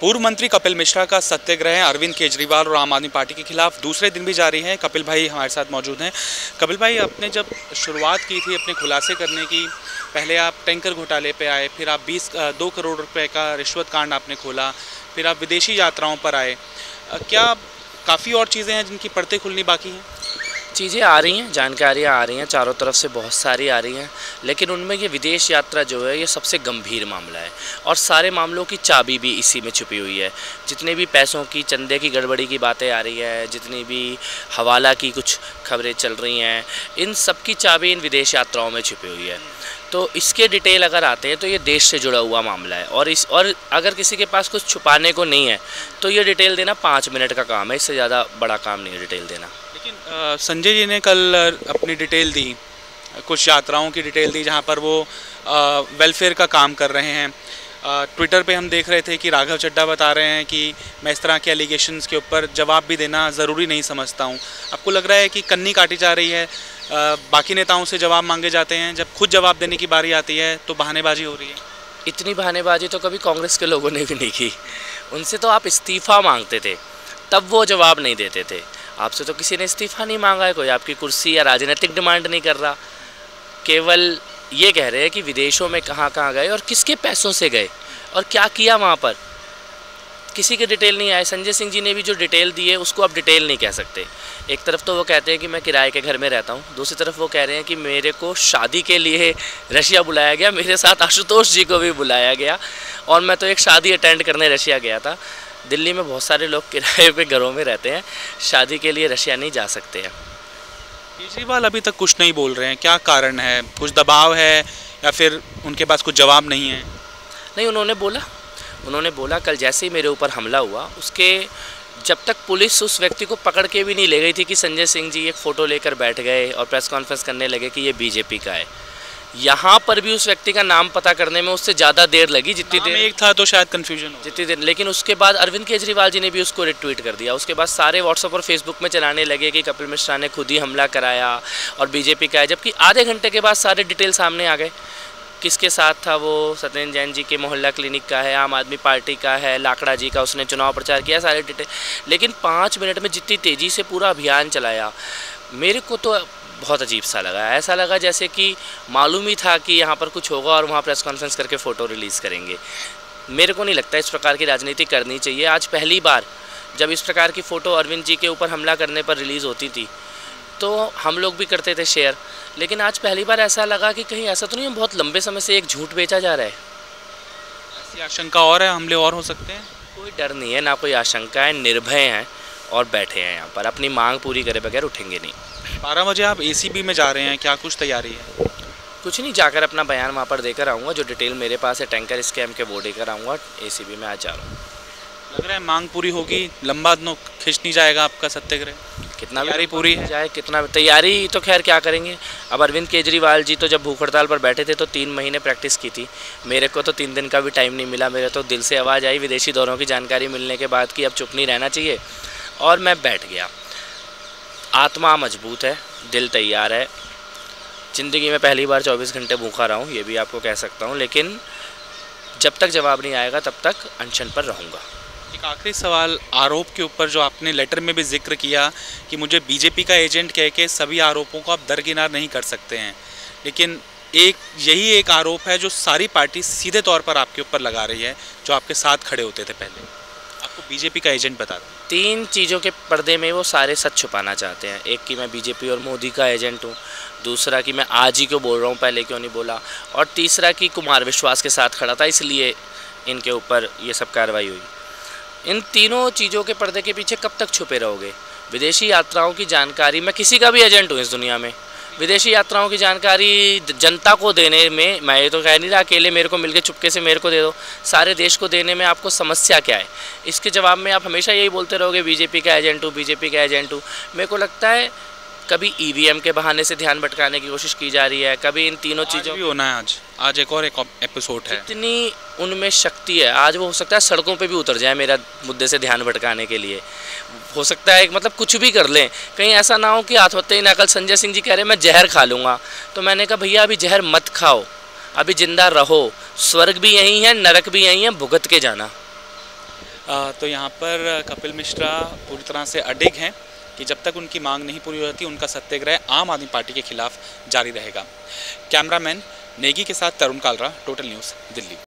पूर्व मंत्री कपिल मिश्रा का सत्याग्रह अरविंद केजरीवाल और आम आदमी पार्टी के खिलाफ दूसरे दिन भी जारी है। कपिल भाई हमारे साथ मौजूद हैं। कपिल भाई, आपने जब शुरुआत की थी अपने खुलासे करने की, पहले आप टैंकर घोटाले पे आए, फिर आप 2 करोड़ रुपए का रिश्वत कांड आपने खोला, फिर आप विदेशी यात्राओं पर आए। क्या काफ़ी और चीज़ें हैं जिनकी परतें खुलनी बाकी हैं? चीज़ें आ रही हैं, जानकारियाँ आ रही हैं, चारों तरफ से बहुत सारी आ रही हैं, लेकिन उनमें ये विदेश यात्रा जो है ये सबसे गंभीर मामला है और सारे मामलों की चाबी भी इसी में छुपी हुई है। जितने भी पैसों की, चंदे की गड़बड़ी की बातें आ रही है, जितनी भी हवाला की कुछ खबरें चल रही हैं, इन सब की चाबी इन विदेश यात्राओं में छुपी हुई है। तो इसके डिटेल अगर आते हैं तो ये देश से जुड़ा हुआ मामला है और अगर किसी के पास कुछ छुपाने को नहीं है तो ये डिटेल देना 5 मिनट का काम है, इससे ज़्यादा बड़ा काम नहीं है डिटेल देना। लेकिन संजय जी ने कल अपनी डिटेल दी, कुछ यात्राओं की डिटेल दी जहां पर वो वेलफेयर का काम कर रहे हैं। ट्विटर पे हम देख रहे थे कि राघव चड्डा बता रहे हैं कि मैं इस तरह के एलिगेशंस के ऊपर जवाब भी देना ज़रूरी नहीं समझता हूं। आपको लग रहा है कि कन्नी काटी जा रही है, बाकी नेताओं से जवाब मांगे जाते हैं, जब खुद जवाब देने की बारी आती है तो बहानेबाजी हो रही है? इतनी बहानेबाजी तो कभी कांग्रेस के लोगों ने भी नहीं की। उनसे तो आप इस्तीफ़ा मांगते थे तब वो जवाब नहीं देते थे, आपसे तो किसी ने इस्तीफ़ा नहीं मांगा है, कोई आपकी कुर्सी या राजनीतिक डिमांड नहीं कर रहा। केवल ये कह रहे हैं कि विदेशों में कहाँ कहाँ गए और किसके पैसों से गए और क्या किया वहाँ पर, किसी के डिटेल नहीं आए। संजय सिंह जी ने भी जो डिटेल दी है उसको आप डिटेल नहीं कह सकते। एक तरफ तो वो कहते हैं कि मैं किराए के घर में रहता हूँ, दूसरी तरफ वो कह रहे हैं कि मेरे को शादी के लिए रशिया बुलाया गया, मेरे साथ आशुतोष जी को भी बुलाया गया और मैं तो एक शादी अटेंड करने रशिया गया था। दिल्ली में बहुत सारे लोग किराए पे घरों में रहते हैं, शादी के लिए रशिया नहीं जा सकते हैं। केजरीवाल अभी तक कुछ नहीं बोल रहे हैं, क्या कारण है? कुछ दबाव है या फिर उनके पास कुछ जवाब नहीं है? नहीं, उन्होंने बोला कल जैसे ही मेरे ऊपर हमला हुआ, उसके जब तक पुलिस उस व्यक्ति को पकड़ के भी नहीं ले गई थी कि संजय सिंह जी एक फ़ोटो लेकर बैठ गए और प्रेस कॉन्फ्रेंस करने लगे कि ये बीजेपी का है, यहाँ पर भी उस व्यक्ति का नाम पता करने में उससे ज़्यादा देर लगी, जितनी देर एक था तो शायद कन्फ्यूजन हो जितनी देर। लेकिन उसके बाद अरविंद केजरीवाल जी ने भी उसको रिट्वीट कर दिया, उसके बाद सारे व्हाट्सएप और फेसबुक में चलाने लगे कि कपिल मिश्रा ने खुद ही हमला कराया और बीजेपी का है, जबकि आधे घंटे के बाद सारे डिटेल सामने आ गए। किसके साथ था वो, सत्येंद्र जैन जी के मोहल्ला क्लिनिक का है, आम आदमी पार्टी का है, लाकड़ा जी का उसने चुनाव प्रचार किया, सारे डिटेल। लेकिन 5 मिनट में जितनी तेज़ी से पूरा अभियान चलाया, मेरे को तो बहुत अजीब सा लगा। ऐसा लगा जैसे कि मालूम ही था कि यहाँ पर कुछ होगा और वहाँ प्रेस कॉन्फ्रेंस करके फ़ोटो रिलीज़ करेंगे। मेरे को नहीं लगता इस प्रकार की राजनीति करनी चाहिए। आज पहली बार जब इस प्रकार की फ़ोटो अरविंद जी के ऊपर हमला करने पर रिलीज़ होती थी तो हम लोग भी करते थे शेयर, लेकिन आज पहली बार ऐसा लगा कि कहीं ऐसा तो नहीं, बहुत लंबे समय से एक झूठ बेचा जा रहा है। ऐसी आशंका और है, हमले और हो सकते हैं? कोई डर नहीं है, ना कोई आशंका है, निर्भय हैं और बैठे हैं यहाँ पर, अपनी मांग पूरी करे बगैर उठेंगे नहीं। 12 बजे आप ACB में जा रहे हैं, क्या कुछ तैयारी है? कुछ नहीं, जाकर अपना बयान वहाँ पर देकर आऊँगा, जो डिटेल मेरे पास है टैंकर स्कैम के वो देकर आऊँगा। ACB में आज जा रहा हूँ। लग रहा है मांग पूरी होगी, लंबा नो खींच नहीं जाएगा आपका सत्याग्रह? कितना तैयारी पूरी है जाए, कितना तैयारी तो खैर क्या करेंगे। अब अरविंद केजरीवाल जी तो जब भूख हड़ताल पर बैठे थे तो 3 महीने प्रैक्टिस की थी, मेरे को तो 3 दिन का भी टाइम नहीं मिला। मेरे तो दिल से आवाज़ आई विदेशी दौरों की जानकारी मिलने के बाद कि अब चुप नहीं रहना चाहिए और मैं बैठ गया। आत्मा मजबूत है, दिल तैयार है। ज़िंदगी में पहली बार 24 घंटे भूखा रहा हूँ, ये भी आपको कह सकता हूँ, लेकिन जब तक जवाब नहीं आएगा तब तक अनशन पर रहूँगा। एक आखिरी सवाल, आरोप के ऊपर जो आपने लेटर में भी जिक्र किया कि मुझे बीजेपी का एजेंट कह के सभी आरोपों को आप दरकिनार नहीं कर सकते हैं, लेकिन यही एक आरोप है जो सारी पार्टी सीधे तौर पर आपके ऊपर लगा रही है, जो आपके साथ खड़े होते थे पहले, आपको बीजेपी का एजेंट बता दें। 3 चीज़ों के पर्दे में वो सारे सच छुपाना चाहते हैं। एक कि मैं बीजेपी और मोदी का एजेंट हूँ, दूसरा कि मैं आज ही क्यों बोल रहा हूँ, पहले क्यों नहीं बोला, और तीसरा कि कुमार विश्वास के साथ खड़ा था इसलिए इनके ऊपर ये सब कार्रवाई हुई। इन तीनों चीज़ों के पर्दे के पीछे कब तक छुपे रहोगे? विदेशी यात्राओं की जानकारी, मैं किसी का भी एजेंट हूँ इस दुनिया में, विदेशी यात्राओं की जानकारी जनता को देने में, मैं ये तो कह नहीं रहा अकेले मेरे को मिलके चुपके से मेरे को दे दो, सारे देश को देने में आपको समस्या क्या है? इसके जवाब में आप हमेशा यही बोलते रहोगे बीजेपी का एजेंट हूँ, बीजेपी का एजेंट हूँ। मेरे को लगता है कभी EVM के बहाने से ध्यान भटकाने की कोशिश की जा रही है, कभी इन तीनों चीज़ों भी होना है। आज एक और एक एपिसोड है, इतनी उनमें शक्ति है। आज वो हो सकता है सड़कों पे भी उतर जाए मेरा मुद्दे से ध्यान भटकाने के लिए, हो सकता है मतलब कुछ भी कर लें, कहीं ऐसा ना हो कि आत्महत्या ही ना। कल संजय सिंह जी कह रहे मैं जहर खा लूँगा, तो मैंने कहा भैया अभी जहर मत खाओ, अभी ज़िंदा रहो, स्वर्ग भी यहीं है नरक भी यहीं है, भुगत के जाना। तो यहाँ पर कपिल मिश्रा पूरी तरह से अडिग हैं कि जब तक उनकी मांग नहीं पूरी होती उनका सत्याग्रह आम आदमी पार्टी के खिलाफ जारी रहेगा। कैमरामैन नेगी के साथ तरुण कालरा, टोटल न्यूज़, दिल्ली।